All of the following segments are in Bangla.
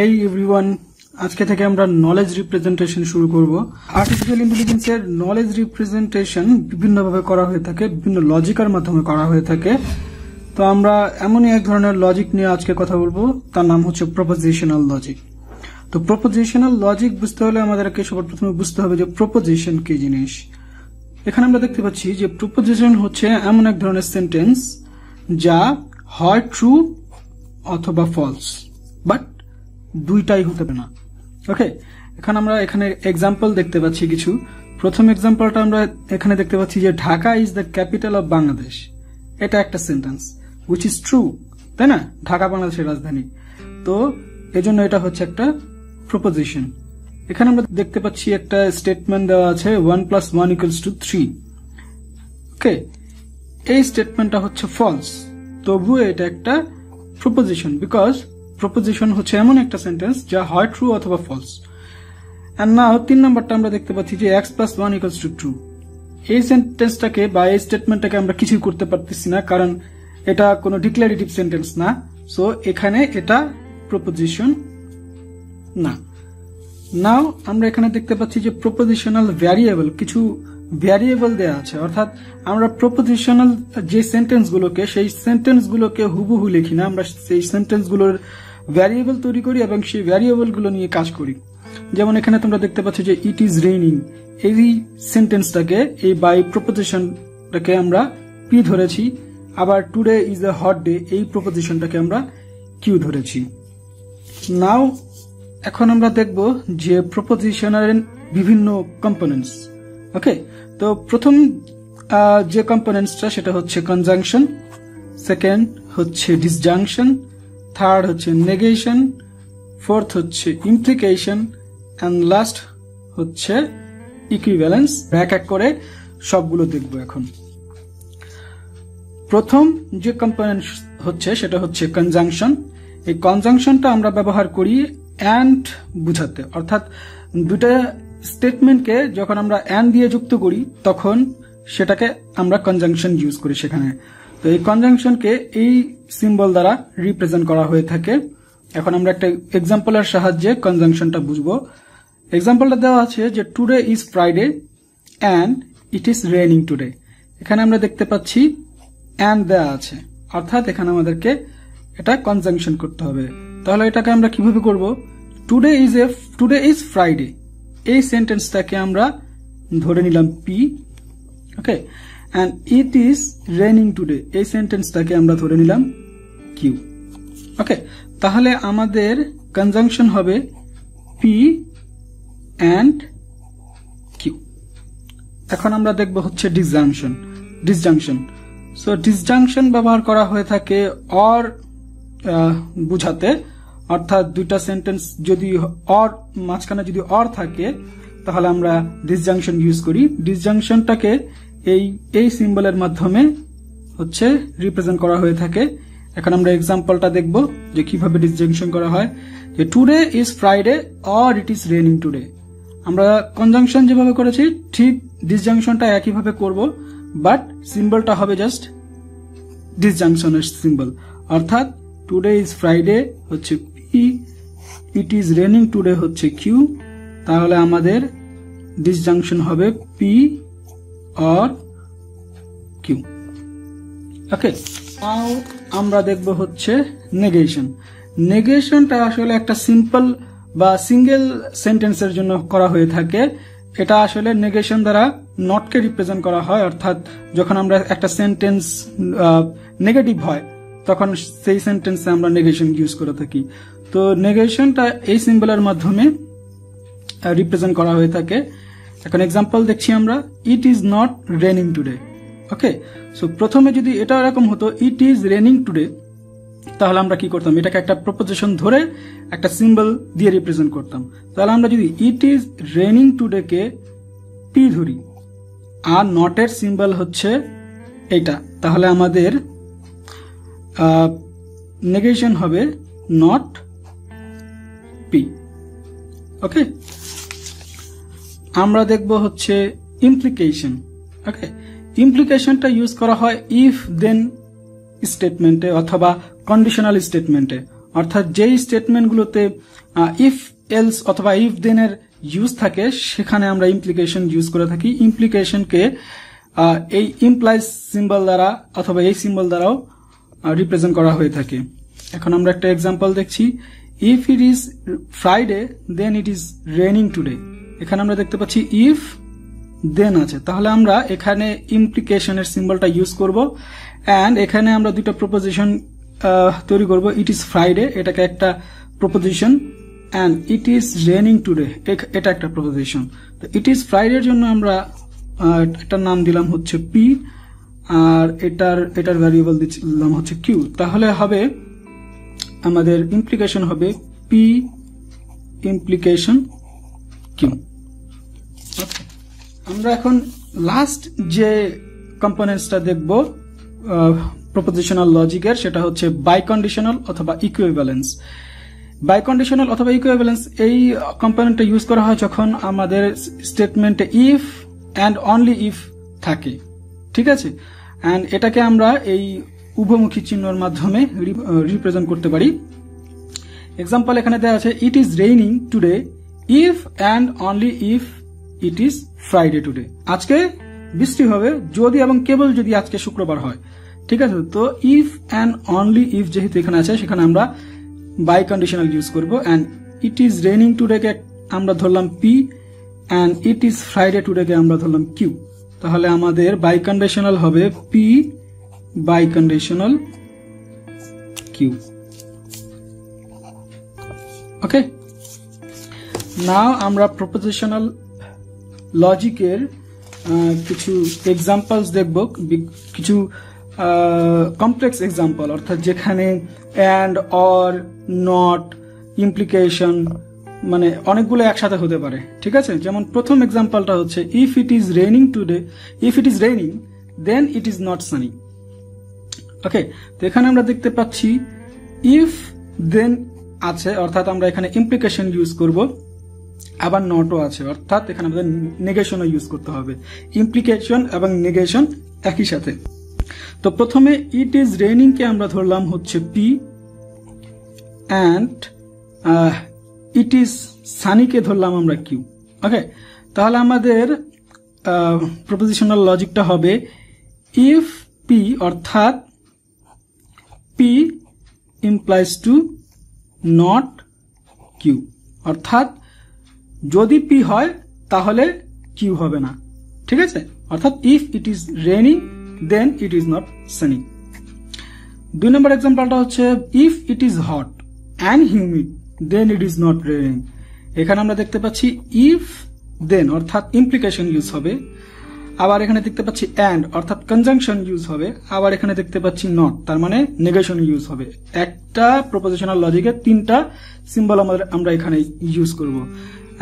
Hey everyone, আজকে থেকে আমরা নলেজ রিপ্রেজেন্টেশন শুরু করব। আর্টিফিশিয়াল ইন্টেলিজেন্সের নলেজ রিপ্রেজেন্টেশন বিভিন্নভাবে করা হয়ে থাকে, বিভিন্ন লজিকের মাধ্যমে করা হয়ে থাকে। তো আমরা এমনই এক ধরনের লজিক নিয়ে আজকে কথা বলবো, তার নাম হচ্ছে প্রপোজিশনাল লজিক। তো প্রপোজিশনাল লজিক বুঝতে হলে আমাদেরকে সবার প্রথমে বুঝতে হবে যে প্রপোজিশন কি জিনিস। এখানে আমরা দেখতে পাচ্ছি যে প্রপোজিশন হচ্ছে এমন এক ধরনের সেন্টেন্স যা হয় ট্রু অথবা ফলস, বাট দুইটাই হতে পারে না। ওকে, এখন আমরা এখানে এক্সাম্পল দেখতে পাচ্ছি কিছু। প্রথম এক্সাম্পলটা আমরা এখানে দেখতে পাচ্ছি যে Dhaka is the capital of Bangladesh, এটা একটা সেন্টেন্স উইচ ইজ ট্রু, তাই না? ঢাকা বাংলাদেশের রাজধানী, তো এজন্য এটা হচ্ছে একটা প্রপোজিশন। এখানে আমরা দেখতে পাচ্ছি একটা স্টেটমেন্ট দেওয়া আছে 1+1=3। ওকে, এই স্টেটমেন্টটা হচ্ছে ফলস, তবুও এটা একটা প্রপোজিশন, বিকজ প্রপোজিশন হচ্ছে এমন একটা সেন্টেন্স যা হয় ট্রু অথবা ফলস। আর না, তিন নম্বরটা আমরা দেখতে পাচ্ছি যে x+1=2। এই সেন্টেন্সটাকে বা এই স্টেটমেন্টটাকে আমরা কিছুই করতে পারতেছি না, কারণ এটা কোনো ডিক্লারেটিভ সেন্টেন্স না, সো এখানে এটা প্রপোজিশন না। নাও আমরা এখানে দেখতে পাচ্ছি যে প্রপোজিশনাল ভ্যারিয়েবল, কিছু ভ্যারিয়েবল দেওয়া আছে, অর্থাৎ আমরা প্রপোজিশনাল যে সেন্টেন্সগুলোকে সেই সেন্টেন্সগুলোকে হুবহু লিখি না, আমরা সেই সেন্টেন্সগুলোর ভ্যারিয়েবল তৈরি করি এবং সেই ভ্যারিয়েবলগুলো নিয়ে কাজ করি। যেমন এখানে তোমরা দেখতে পাচ্ছ যে ইট ইজ রেইনিং, এই সেন্টেন্সটাকে এই বাই প্রপোজিশনটাকে আমরা পি ধরেছি, আবার today is a hot day এই প্রপোজিশনটাকে আমরা কিউ ধরেছি। নাও এখন আমরা দেখব যে প্রপোজিশনের বিভিন্ন কম্পোনেন্টস। ওকে, তো প্রথম যে কম্পোনেন্টসটা সেটা হচ্ছে কনজাংশন, সেকেন্ড হচ্ছে ডিসজাংশন, থার্ড হচ্ছে নেগেশন, ফোর্থ হচ্ছে ইমপ্লিকেশন, অ্যান্ড লাস্ট হচ্ছে ইকুইভ্যালেন্স। এক এক করে সবগুলো দেখব। এখন প্রথম যে কম্পোনেন্ট হচ্ছে সেটা হচ্ছে কনজাংশন। এই কনজাংশনটা আমরা ব্যবহার করি অ্যান্ড বুঝাতে, অর্থাৎ দুটা স্টেটমেন্টকে যখন আমরা অ্যান্ড দিয়ে যুক্ত করি তখন সেটাকে আমরা কনজাংশন ইউজ করি সেখানে। তো এই কনজাংশনকে এই সিম্বল দ্বারা রিপ্রেজেন্ট করা হয়ে থাকে। এখন আমরা একটা এক্সাম্পলের সাহায্যে কনজাংশনটা বুঝবো। এক্সাম্পলটা দেওয়া আছে যে today is Friday and it is raining today. এখানে আমরা দেখতে পাচ্ছি অ্যান্ড দেওয়া আছে, অর্থাৎ এখানে আমাদেরকে এটা কনজাংশন করতে হবে। তাহলে এটাকে আমরা কিভাবে করব? টুডে ইজ ফ্রাইডে, এই সেন্টেন্সটাকে আমরা ধরে নিলাম P. Okay, and it is raining today, এই সেন্টেন্সটাকে আমরা ধরে নিলাম কিউ। ওকে, তাহলে আমাদের কনজাংশন হবে পি অ্যান্ড কিউ। এখন আমরা দেখব হচ্ছে ডিসজাংশন। সো ডিসজাংশন ব্যবহার করা হয়ে থাকে অর বুঝাতে, অর্থাৎ দুইটা সেন্টেন্স যদি অর মাঝখানে যদি অর থাকে তাহলে আমরা ডিসজাংশন ইউজ করি। ডিসজাংশনটাকে এই সিম্বলের মাধ্যমে হচ্ছে রিপ্রেজেন্ট করা হয়ে থাকে। এখন আমরা এক্সাম্পলটা দেখব যে কিভাবে ডিসজাংশন করা হয়। যে today is Friday or it is raining today, আমরা কনজাংশন যেভাবে করেছি ঠিক ডিসজাংশনটা একইভাবে করব, বাট সিম্বলটা হবে জাস্ট ডিসজাংশনের সিম্বল, অর্থাৎ টুডে ইজ ফ্রাইডে হচ্ছে P, it is raining today হচ্ছে কিউ। তাহলে আমাদের ডিসজাংশন হবে পি অর কিউ। ওকে, আমরা দেখব হচ্ছে নেগেশন। নেগেশনটা আসলে একটা সিম্পল বা সিঙ্গেল সেন্টেন্সের জন্য করা হয়ে থাকে। এটা আসলে নেগেশন দ্বারা নটকে রিপ্রেজেন্ট করা হয়, অর্থাৎ যখন আমরা একটা সেন্টেন্স নেগেটিভ হয় তখন সেই সেন্টেন্সে আমরা নেগেশন ইউজ করে থাকি। তো নেগেশনটা এই সিম্বলের মাধ্যমে রিপ্রেজেন্ট করা হয়ে থাকে। এখন এক্সাম্পল দেখছি আমরা, it is not raining today. Okay, so প্রথমে যদি এটা এরকম হতো ইট ইজ রেইনিং টুডে, তাহলে আমরা কি করতাম? এটাকে একটা প্রপোজিশন ধরে একটা সিম্বল দিয়ে রিপ্রেজেন্ট করতাম। তাহলে আমরা যদি ইট ইজ রেইনিং টুডে কে পি ধরি আর নটের সিম্বল হচ্ছে এটা, তাহলে আমাদের নেগেশন হবে নট পি। ওকে, আমরা দেখব হচ্ছে ইমপ্লিকেশন। ওকে, ইমপ্লিকেশনটা ইউজ করা হয় ইফ দেন স্টেটমেন্টে অথবা কন্ডিশনাল স্টেটমেন্টে, অর্থাৎ যেই স্টেটমেন্টগুলোতে ইফ এলস অথবা ইফ দেন এর ইউজ থাকে সেখানে আমরা ইমপ্লিকেশন ইউজ করে থাকি। ইমপ্লিকেশনকে এই ইমপ্লাইজ সিম্বল দ্বারা অথবা এই সিম্বল দ্বারাও রিপ্রেজেন্ট করা হয়ে থাকে। এখন আমরা একটা এক্সাম্পল দেখছি, if it is Friday then it is raining today. এখানে আমরা দেখতে পাচ্ছি ইফ দেন আছে, তাহলে আমরা এখানে ইমপ্লিকেশনের সিম্বলটা ইউজ করব অ্যান্ড এখানে আমরা দুটো প্রপোজিশন তৈরি করব। ইট ইজ ফ্রাইডে এটাকে একটা proposition and it is raining today এটা একটা প্রপোজিশন। তো ইট ইজ ফ্রাইডের জন্য আমরা এটার নাম দিলাম হচ্ছে পি আর এটার ভ্যারিয়েবল দিলাম হচ্ছে কিউ। তাহলে হবে আমাদের ইমপ্লিকেশন হবে পি ইমপ্লিকেশন কিউ। আমরা এখন লাস্ট যে কম্পোনেন্টসটা দেখব প্রপোজিশনাল লজিকের, সেটা হচ্ছে বাইকন্ডিশনাল অথবা ইকুইভ্যালেন্স। বাইকন্ডিশনাল অথবা ইকুইভ্যালেন্স এই কম্পোনেন্টটা ইউজ করা হয় যখন আমাদের স্টেটমেন্টে ইফ অ্যান্ড অনলি ইফ থাকে, ঠিক আছে, অ্যান্ড এটাকে আমরা এই উভমুখী চিহ্নর মাধ্যমে রিপ্রেজেন্ট করতে পারি। এক্সাম্পল এখানে দেওয়া আছে, it is raining today if and only if it is Friday today. আজকে বৃষ্টি হবে যদি এবং কেবল যদি আজকে শুক্রবার হয়, ঠিক আছে। তো ইফ অ্যান্ড অনলি ইফ যেহেতু এখানে আছে সেখানে আমরা বাই কন্ডিশনাল ইউজ করবো। অ্যান্ড ইট ইজ রেইনিং টুডেকে আমরা ধরলাম P and it is Friday টুডেকে আমরা ধরলাম কিউ। তাহলে আমাদের বাই কন্ডিশনাল হবে P biconditional Q. Okay, now আমরা প্রপোজিশনাল লজিকের কিছু এক্সাম্পলস দেখব, কিছু কমপ্লেক্স এক্সাম্পল, অর্থাৎ যেখানে অ্যান্ড অর নট ইমপ্লিকেশন মানে অনেকগুলো একসাথে হতে পারে, ঠিক আছে। যেমন প্রথম এক্সাম্পলটা হচ্ছে if it is raining today if it is raining then it is not sunny. Okay, তো এখানে আমরা দেখতে পাচ্ছি ইফ দেন আছে, অর্থাৎ আমরা এখানে ইমপ্লিকেশন ইউজ করব, আবার নটও আছে, অর্থাৎ এখানে আমাদের নেগেশনও ইউজ করতে হবে। ইমপ্লিকেশন এবং নেগেশন একই সাথে। তো প্রথমে ইট ইজ রেইনিং কে আমরা ধরলাম হচ্ছে পি অ্যান্ড ইট ইজ সানিকে ধরলাম আমরা কিউ। ওকে, তাহলে আমাদের প্রপোজিশনাল লজিকটা হবে ইফ পি অর্থাৎ P implies to not Q, অর্থাৎ যদি পি হয় তাহলে কিউ হবে না, ঠিক আছে। অর্থাৎ if it is raining then it is not sunny. দুই নম্বর এক্সাম্পলটা হচ্ছে if it is hot and humid then it is not raining. এখানে আমরা দেখতে পাচ্ছি ইফ দেন অর্থাৎ ইমপ্লিকেশন ইউজ হবে, আবার এখানে দেখতে পাচ্ছি অ্যান্ড অর্থাৎ কনজাংশন ইউজ হবে, আবার এখানে দেখতে পাচ্ছি নট তার মানে নেগেশন ইউজ হবে। একটা প্রপোজিশনাল লজিকের তিনটা সিম্বল আমরা এখানে ইউজ করব।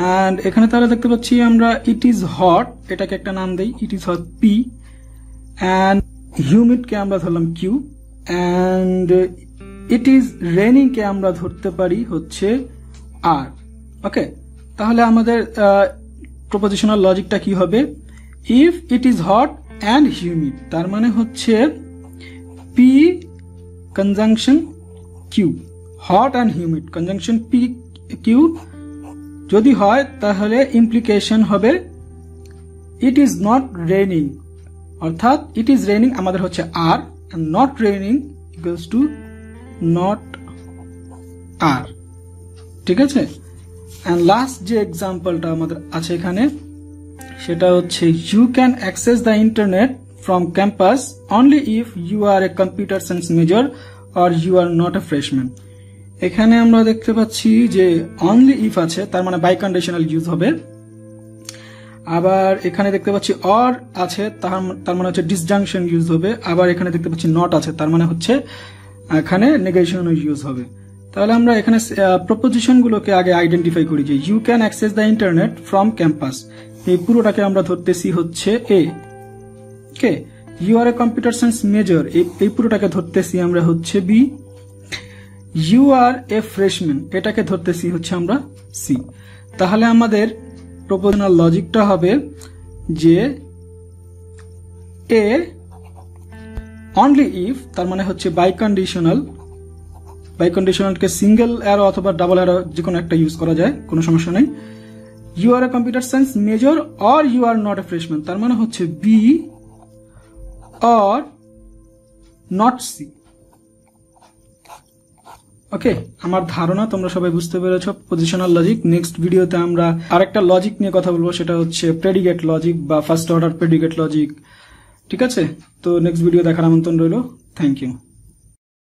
অ্যান্ড এখানে তাহলে দেখতে পাচ্ছি আমরা ইট ইজ হট এটাকে একটা নাম দেই, it is hot P and হিউমিডকে আমরা ধরলাম কিউ অ্যান্ড ইট ইজ রেইনিংকে আমরা ধরতে পারি হচ্ছে আর। ওকে, তাহলে আমাদের প্রপোজিশনাল লজিকটা কি হবে if it is hot and humid, তার মানে হচ্ছে P conjunction Q, hot and humid conjunction P Q যদি হয় তাহলে ইমপ্লিকেশন হবে ইট ইজ নট রেইনিং অর্থাৎ ইট ইজ রেইনিং আমাদের হচ্ছে R and not raining equals to not R, ঠিক আছে। অ্যান্ড লাস্ট যে এক্সাম্পলটা আমাদের আছে এখানে সেটা হচ্ছে you can access the internet from campus only if you are a computer science major or you are not a freshman. এখানে আমরা দেখতে পাচ্ছি যে অনলি ইফ আছে তার মানে বাই কন্ডিশনাল ইউজ হবে, আবার এখানে দেখতে পাচ্ছি অর আছে তার মানে হচ্ছে ডিসজাংশন ইউজ হবে, আবার এখানে দেখতে পাচ্ছি নট আছে তার মানে হচ্ছে এখানে নেগেশন ইউজ হবে। তাহলে আমরা এখানে প্রপোজিশনগুলোকে আগে আইডেন্টিফাই করি যে you can access the internet from campus এই পুরোটাকে আমরা ধরতেছি হচ্ছে এ, কে you are a computer science major এই পুরোটাকে ধরতেছি আমরা হচ্ছে B, you are a freshman এটাকে ধরতেছি হচ্ছে আমরা সি। তাহলে আমাদের প্রপোজিশনাল লজিকটা হবে যে এ অনলি ইফ তার মানে হচ্ছে বাই কন্ডিশনাল by conditional के single arrow अथवा double arrow जिकोन एक टा use करा जाए कोनो समस्या नहीं। You are a computer science major or you are not a freshman तार माने होच्छे B or not C। Okay हमार धारणा তোমরা সবাই বুঝতে পেরেছো পজিশনাল লজিক। নেক্সট ভিডিওতে আমরা আরেকটা লজিক নিয়ে কথা বলবো, সেটা হচ্ছে প্রেডিকেট লজিক বা ফার্স্ট অর্ডার প্রেডিকেট লজিক। ঠিক আছে, তো নেক্সট ভিডিও দেখার আমন্ত্রণ রইলো। Thank you.